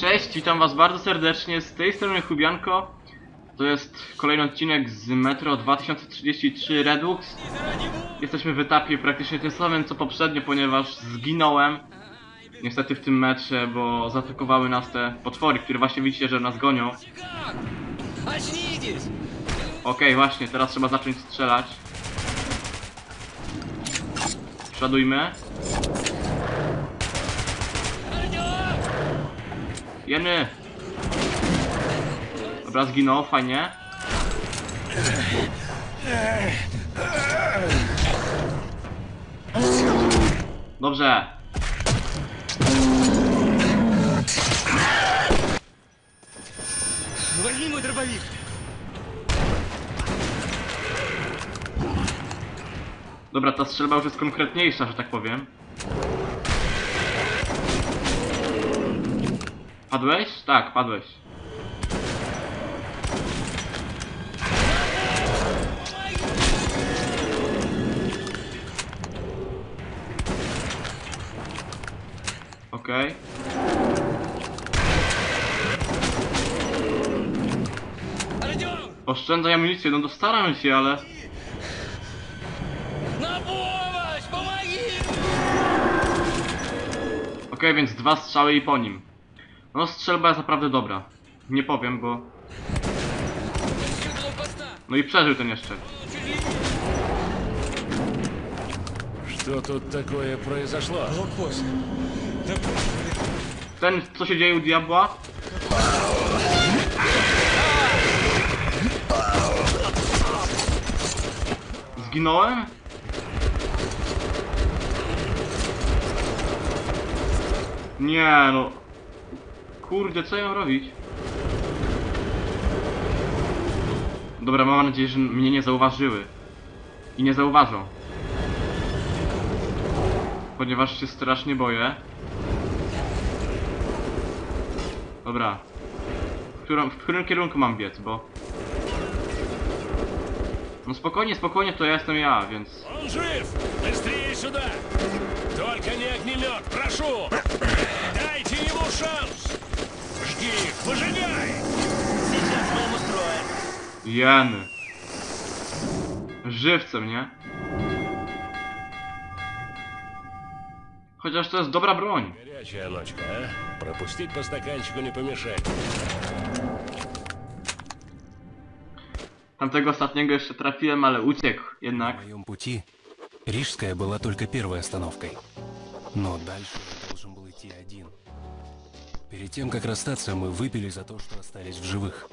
Cześć, witam was bardzo serdecznie, z tej strony Chubianko. To jest kolejny odcinek z Metro 2033 Redux. Jesteśmy w etapie praktycznie tym samym co poprzednio, ponieważ zginąłem. Niestety w tym metrze, bo zaatakowały nas te potwory, które właśnie widzicie, że nas gonią. Okej, właśnie, teraz trzeba zacząć strzelać. Przodujmy. Jeny! Dobra, zginął, fajnie. Dobrze. Uwolnij mój drobowik. Dobra, ta strzelba już jest konkretniejsza, że tak powiem. Padłeś? Tak, padłeś. Okej. Oszczędzaj amunicję, no to staram się, ale... Okej, więc dwa strzały i po nim. No strzelba jest naprawdę dobra. Nie powiem, bo... No i przeżył ten jeszcze. Ten, co się dzieje u diabła? Zginąłem? Nie no... Kurde, co ja mam robić? Dobra, mam nadzieję, że mnie nie zauważyły. I nie zauważą. Ponieważ się strasznie boję. Dobra. W którym kierunku mam biec, bo... No spokojnie, spokojnie, to ja jestem ja, więc... On żyw! Быстрее сюда! Только не огнемет, прошу! Дайте ему шанс! Wyżeniaj! Jany. Żywcem, nie? Chociaż to jest dobra broń. Tamtego ostatniego jeszcze trafiłem, ale uciekł jednak. Na moim puti Рижская była tylko pierwszą остановкой. No dalej должен był iść один. Перед тем, как расстаться, мы выпили за то, что остались в живых.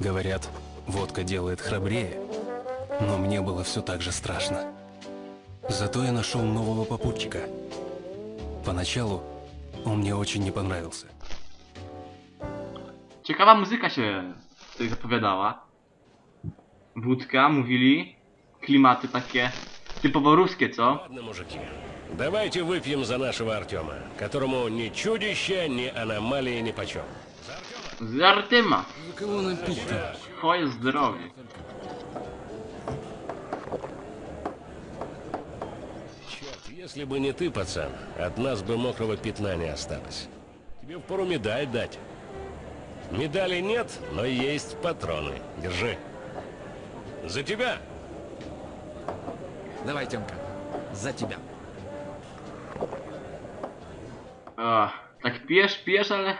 Говорят, водка делает храбрее, но мне было все так же страшно. Зато я нашел нового попутчика. Поначалу он мне очень не понравился. Ciekawa muzyka się tutaj zapowiadała. Wódka, mówili, klimaty takie typowo ruskie, co? Давайте выпьем за нашего Артема, которому ни чудище, ни аномалии нипочем. За Артема! За кого напить-то? Хой здоровье. Черт, если бы не ты, пацан, от нас бы мокрого пятна не осталось. Тебе впору медаль дать. Медали нет, но есть патроны. Держи. За тебя! Давай, Тёмка, за тебя. Tak pijesz, ale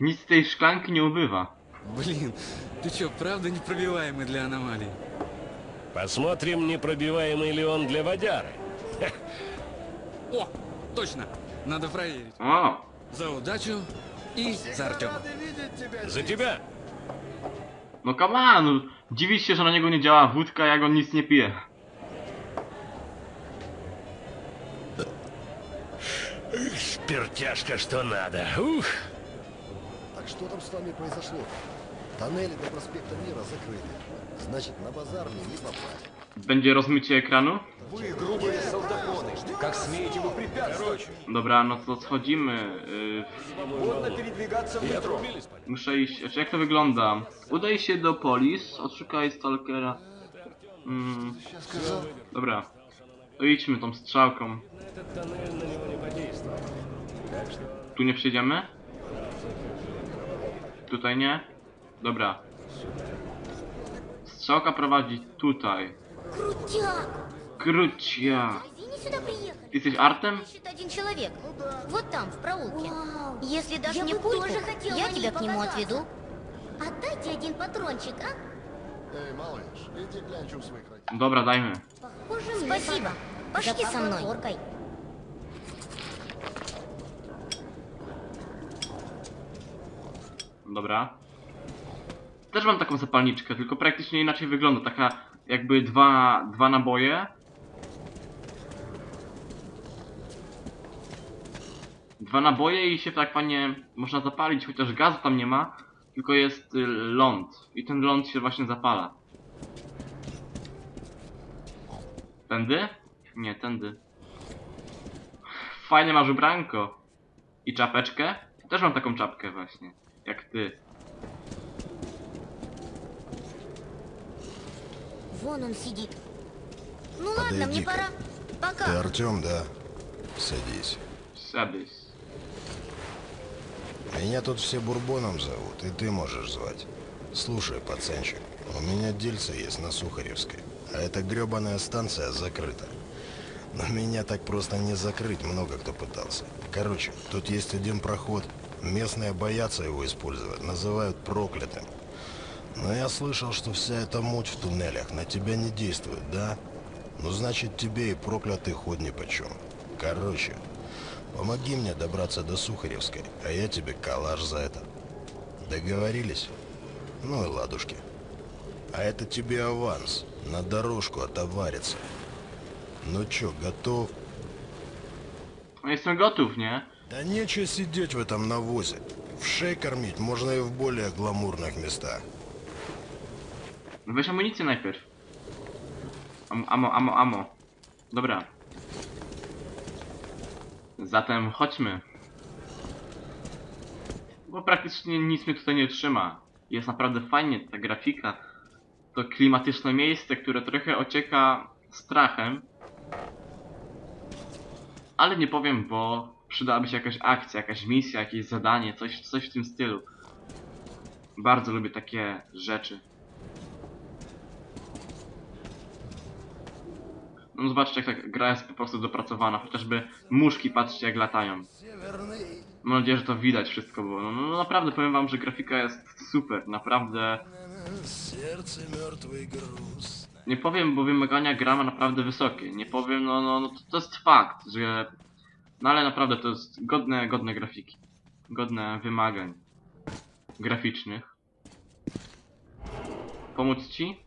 nic z tej szklanki nie ubywa. Blin, ty co, prawda niepробиваемый dla anomalii? Посмотрим, непробиваемый ли он для водяры. О, точно, надо проверить. О. За удачу и за Артема. За тебя. No come on, dziwisz się, że na niego nie działa wódka, jak on nic nie pije. Спиртяжка, что надо. Ух. Так что там с вами произошло? Тоннели до проспекта Мира закрыли. Значит, на базар мне не попасть. Będzie rozmycie ekranu? Dobra, no to schodzimy. Muszę iść. Znaczy, jak to wygląda? Udaj się do polis, odszukaj stalkera. Dobra. To idźmy tą strzałką. Tu nie przyjdziemy? Tutaj nie? Dobra. Soka prowadzi tutaj. Krucia! Ты здесь, Артем? Один человек. Вот там, в проулке. Вау. Если даже не пульку, я тебя к нему отведу. Отдайте один патрончик, а? Эй, малыш, иди глянь, чем своих родителей. Добро, дай мне. Спасибо. Пошли со мной. Горкой. Dobra. Też mam taką zapalniczkę, tylko praktycznie inaczej wygląda. Taka jakby dwa naboje. Dwa naboje i się tak fajnie można zapalić, chociaż gazu tam nie ma, tylko jest ląd. I ten ląd się właśnie zapala. Tędy? Nie, tędy. Fajnie masz ubranko. I czapeczkę? Też mam taką czapkę właśnie. Jak ty. Вон он сидит. Ну ладно, мне пора. Пока. Ты Артем, да? Садись. Садись. Меня тут все Бурбоном зовут, и ты можешь звать. Слушай, пацанчик, у меня дельце есть на Сухаревской, а эта гребаная станция закрыта. Но меня так просто не закрыть, много кто пытался. Короче, тут есть один проход. Местные боятся его использовать, называют проклятым. Но я слышал, что вся эта муть в туннелях на тебя не действует, да? Ну, значит, тебе и проклятый ход нипочем. Короче, помоги мне добраться до Сухаревской, а я тебе калаш за это. Договорились? Ну и ладушки. А это тебе аванс, на дорожку отовариться. Ну чё, готов? Если готов, не? Да нечего сидеть в этом навозе. Вшей кормить можно и в более гламурных местах. Weź amunicję najpierw. Amo. Dobra. Zatem chodźmy. Bo praktycznie nic mnie tutaj nie trzyma. Jest naprawdę fajnie ta grafika. To klimatyczne miejsce, które trochę ocieka strachem. Ale nie powiem, bo przydałaby się jakaś akcja, jakaś misja, jakieś zadanie, coś w tym stylu. Bardzo lubię takie rzeczy. No zobaczcie, jak ta gra jest po prostu dopracowana, chociażby muszki, patrzcie jak latają. Mam nadzieję, że to widać wszystko było. No naprawdę powiem wam, że grafika jest super, naprawdę. Nie powiem, bo wymagania gra ma naprawdę wysokie. Nie powiem, to jest fakt, że... No ale naprawdę to jest godne grafiki. Godne wymagań graficznych. Pomóc ci?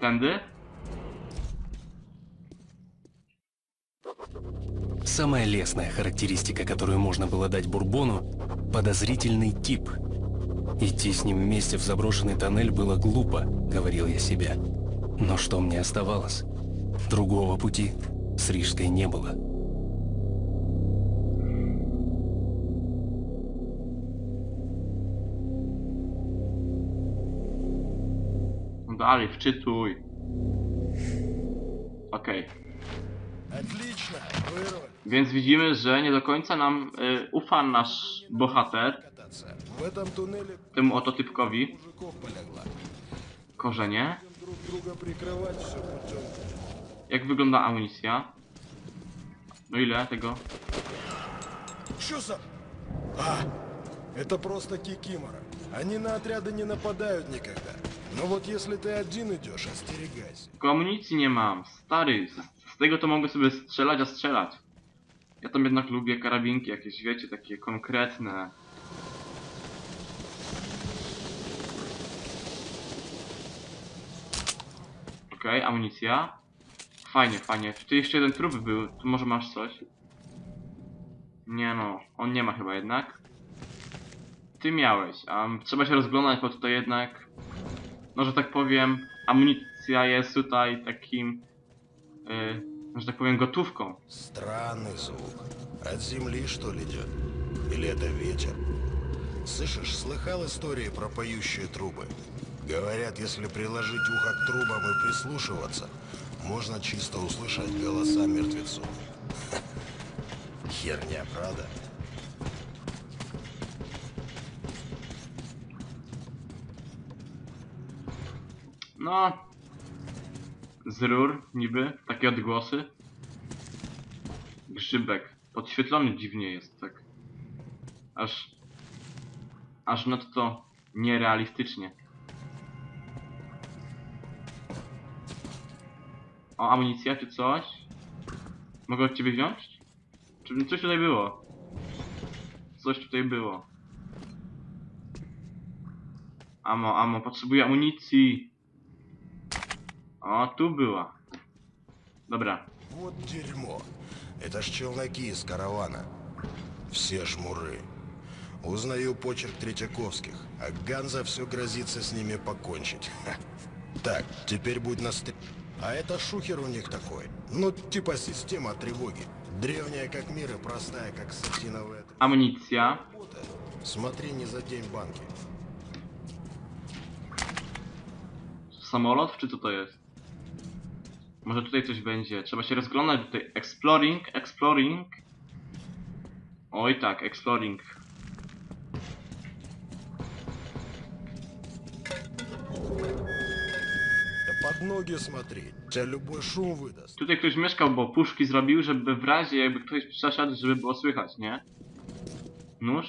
Tędy? Самая лестная характеристика, которую можно было дать Бурбону – подозрительный тип. Идти с ним вместе в заброшенный тоннель было глупо, говорил я себе. Но что мне оставалось? Другого пути с Рижской не было. Dalej, wczytuj. Okej. Więc widzimy, że nie do końca nam ufa nasz bohater. Temu oto typkowi. Korzenie. Jak wygląda amunicja? No ile tego? Это просто кикимора. Они на отряды не нападают никогда. Но вот если ты один идешь, остерегайся. Amunicji nie mam, stary. Z tego to mogę sobie strzelać. Ja tam jednak lubię karabinki jakieś, wiecie, takie konkretne. Okej, amunicja. Fajnie. Tu jeszcze jeden trup był, tu może masz coś? Nie no, on nie ma chyba jednak. Ty miałeś, a trzeba się rozglądać, bo tutaj jednak, no że tak powiem, amunicja jest tutaj takim, że tak powiem, gotówką. Странный звук. От земли что ли идет? Или это ветер? Слышишь, слыхал истории про поющие трубы? Говорят, если приложить ухо к трубам и прислушиваться, можно чисто услышать голоса мертвецов. Херня, правда? No, z rur niby, takie odgłosy. Grzybek, podświetlony dziwnie jest, tak. Aż nadto nierealistycznie. O, amunicja czy coś? Mogę od ciebie wziąć? Czy coś tutaj było? Coś tutaj było. Amo, potrzebuję amunicji. O, tu była. Dobra. Вот дерьмо. Это ж челноки из каравана. Все жмуры. Узнаю почерк Третьяковских, а Ганза все грозится с ними покончить. Ха. Так, теперь будь на стреле. А это шухер у них такой. Ну, типа система тревоги. Древняя как мир и простая как сатиновая. Амуниция. Смотри, не за день банки. Samolot, czy co to jest? Może tutaj coś będzie. Trzeba się rozglądać tutaj. Exploring. Oj tak, exploring. Tutaj ktoś mieszkał, bo puszki zrobił, żeby w razie jakby ktoś przeszedł, żeby było słychać, nie? Nóż?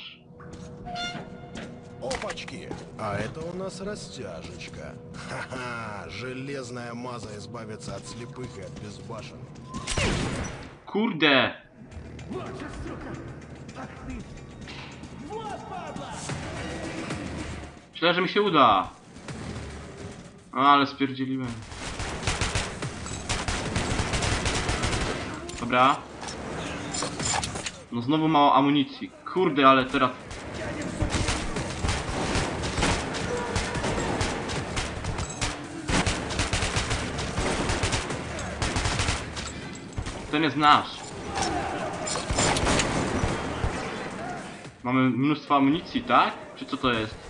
Опачки! А это у нас растяжечка. Ха-ха! Железная маза избавится от слепых и от безбашенных. Курде! Вот же, сука! Ах ты! Вот, баба! Myślę, że mi się uda. Ale spierdzieliłem. Dobra. No znowu mało amunicji. Kurde, ale teraz... To nie znasz. Mamy mnóstwo amunicji, tak? Czy co to jest?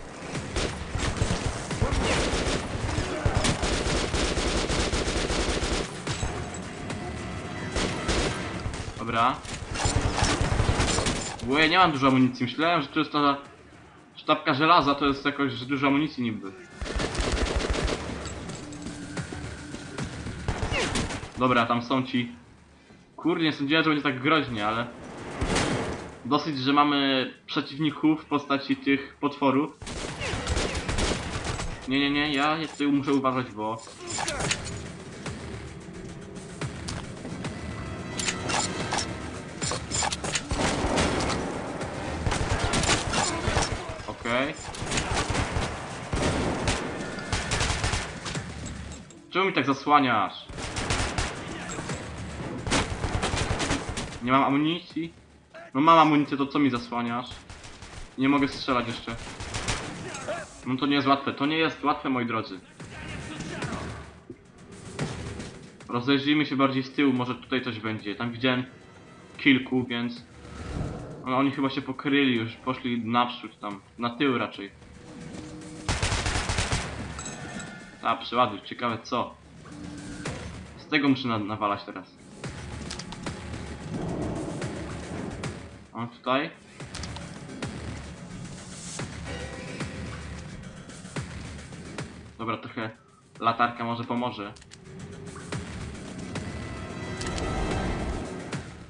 Dobra. Bo ja nie mam dużo amunicji. Myślałem, że to jest ta sztabka żelaza, to jest jakoś, że dużo amunicji niby. Dobra, tam są ci... Kurde, nie sądziłem, że będzie tak groźnie, ale... Dosyć, że mamy przeciwników w postaci tych potworów. Nie, ja tutaj muszę uważać, bo... Okej. Czemu mi tak zasłaniasz? Nie mam amunicji? No mam amunicję, to co mi zasłaniasz? Nie mogę strzelać jeszcze. No to nie jest łatwe, moi drodzy. Rozejrzyjmy się bardziej z tyłu, może tutaj coś będzie. Tam widziałem kilku, więc... No, oni chyba się pokryli już, poszli naprzód tam, na tył raczej. A, przeładuj, ciekawe co. Z tego muszę nawalać teraz. A tutaj? Dobra, trochę latarka może pomoże.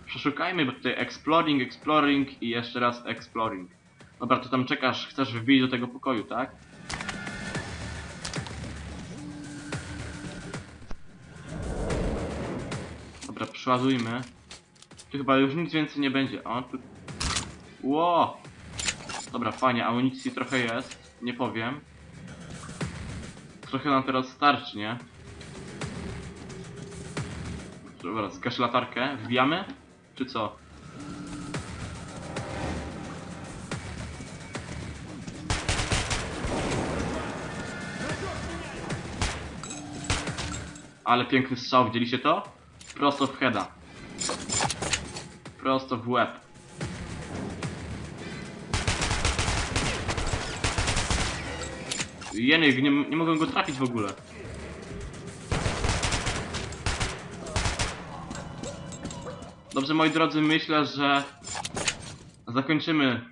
Przeszukajmy, bo tutaj exploring i jeszcze raz exploring. Dobra, ty tam czekasz, chcesz wbić do tego pokoju, tak? Dobra, przyłazujmy. Tu chyba już nic więcej nie będzie. O, tu... Ło! Dobra, fajnie, amunicji trochę jest. Nie powiem. Trochę nam teraz starczy, nie? Dobra, zgasz latarkę. Wbijamy? Czy co? Ale piękny strzał, widzieliście to? Prosto w heada. Prosto w łeb. Jenik, nie mogę go trafić w ogóle. Dobrze, moi drodzy, myślę, że zakończymy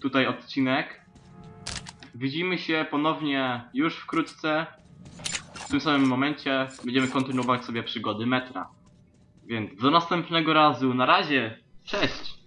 tutaj odcinek. Widzimy się ponownie już wkrótce. W tym samym momencie będziemy kontynuować sobie przygody metra. Więc do następnego razu. Na razie. Cześć!